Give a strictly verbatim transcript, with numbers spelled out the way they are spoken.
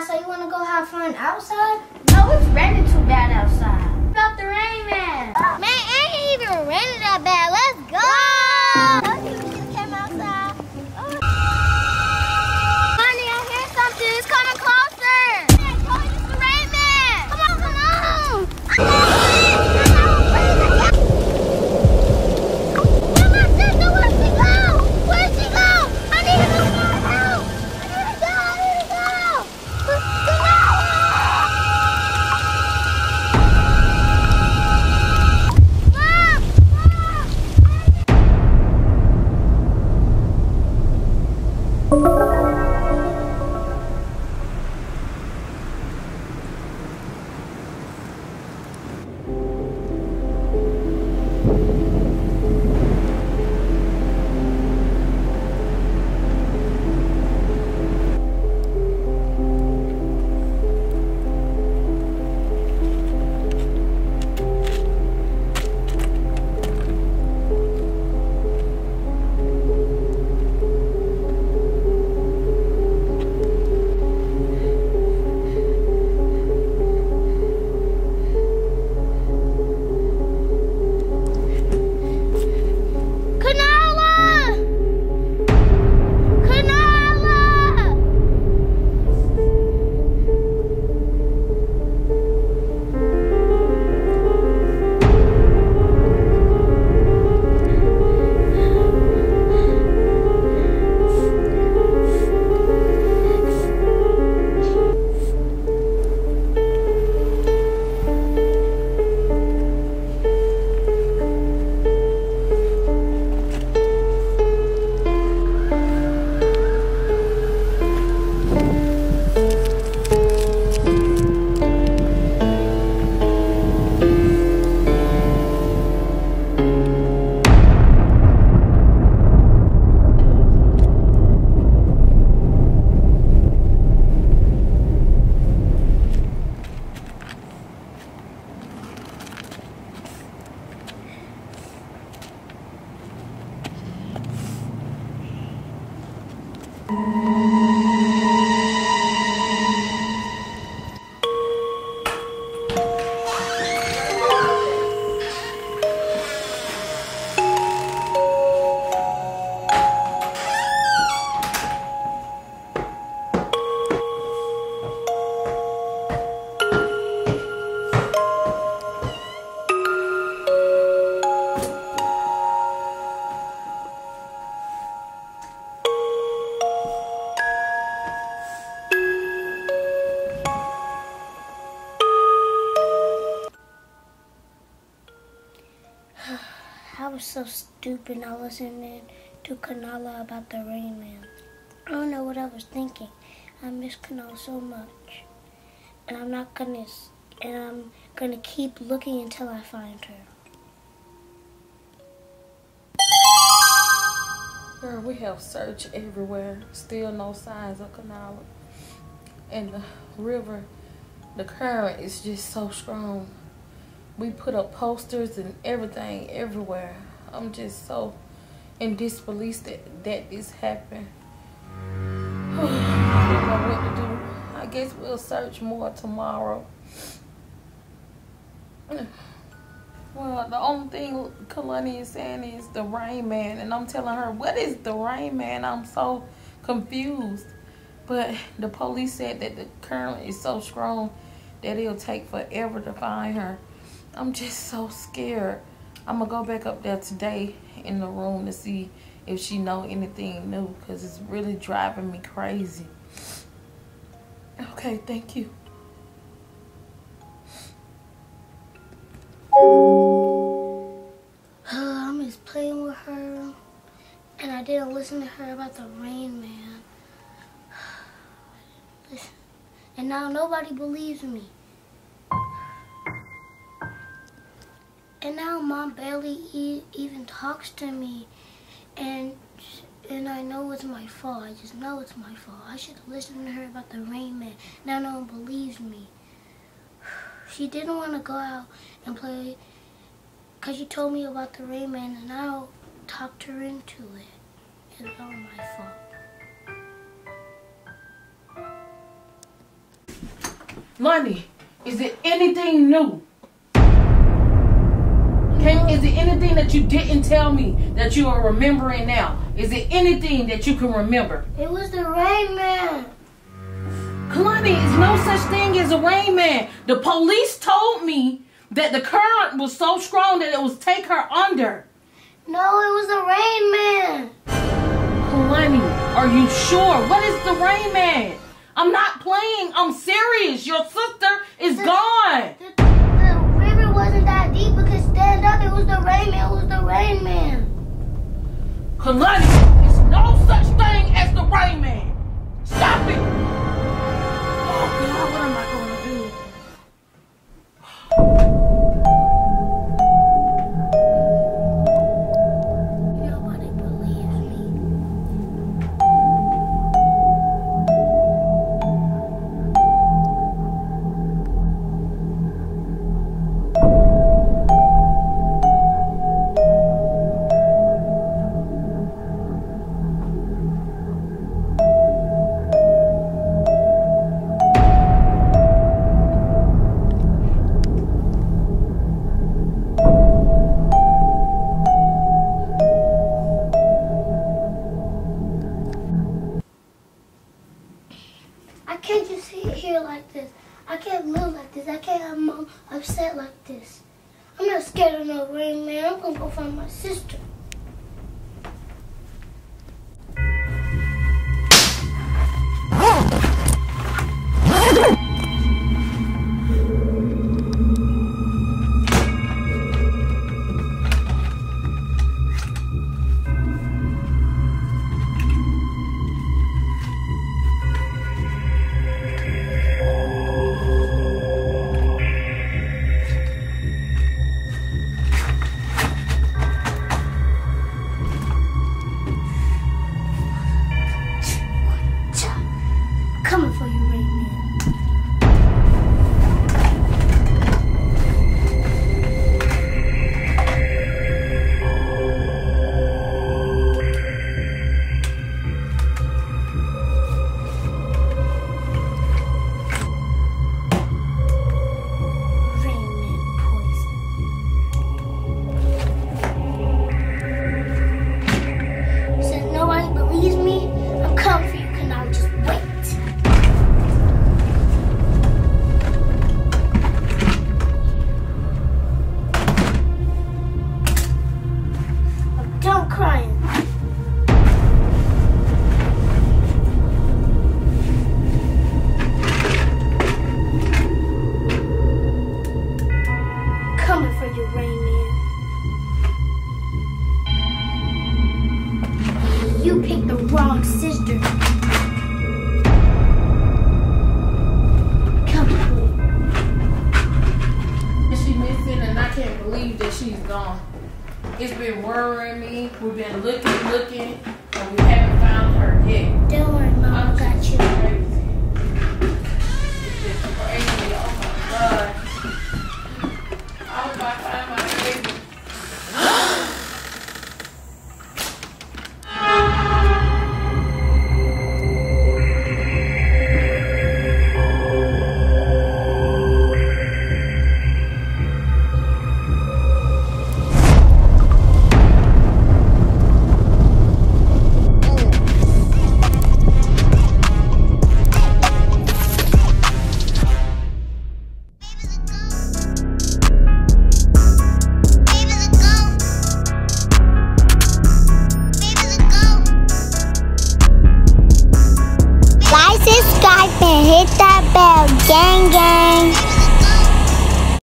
outside, so you want to go have fun outside? No, it's raining too bad outside. What about the Rain Man? Man, it ain't even raining that bad. Let's go! Those people just came outside. Oh. Honey, I hear something. It's coming closer. Man, Chloe, it's the Rain Man. Come on, come on. Where my sister? Where'd she go? Where'd she go? I need to go. I was so stupid not listening to Khalani about the Rain Man. I don't know what I was thinking. I miss Khalani so much, and I'm not gonna. And I'm gonna keep looking until I find her. Girl, we have searched everywhere. Still no signs of Khalani. And the river, the current is just so strong. We put up posters and everything everywhere. I'm just so in disbelief that, that this happened. I don't know what to do. I guess we'll search more tomorrow. Well, the only thing Khalani is saying is the Rain Man, and I'm telling her, what is the Rain Man? I'm so confused. But the police said that the current is so strong that it'll take forever to find her. I'm just so scared. I'm gonna go back up there today in the room to see if she know anything new, because it's really driving me crazy. Okay, thank you. I'm just playing with her, and I didn't listen to her about the Rain Man. And now nobody believes me. And now Mom barely e even talks to me, and and I know it's my fault. I just know it's my fault. I should have listened to her about the Rain Man. Now no one believes me. She didn't want to go out and play because she told me about the Rain Man, and I talked her into it. It's all my fault. Money, is it anything new? Can, is it anything that you didn't tell me that you are remembering now? Is it anything that you can remember? It was the Rain Man. Kalani, there's no such thing as a Rain Man. The police told me that the current was so strong that it would take her under. No, it was the Rain Man. Kalani, are you sure? What is the Rain Man? I'm not playing. I'm serious. Your sister is the, gone. The, the river wasn't that deep. It could stand up. It was the Rain Man. It was the Rain Man. Kalani, there's no such thing as the Rain Man. Stop it. Oh, God, what am I going to do? Looking, looking, and we haven't found her yet. Don't worry, Mom, I got you.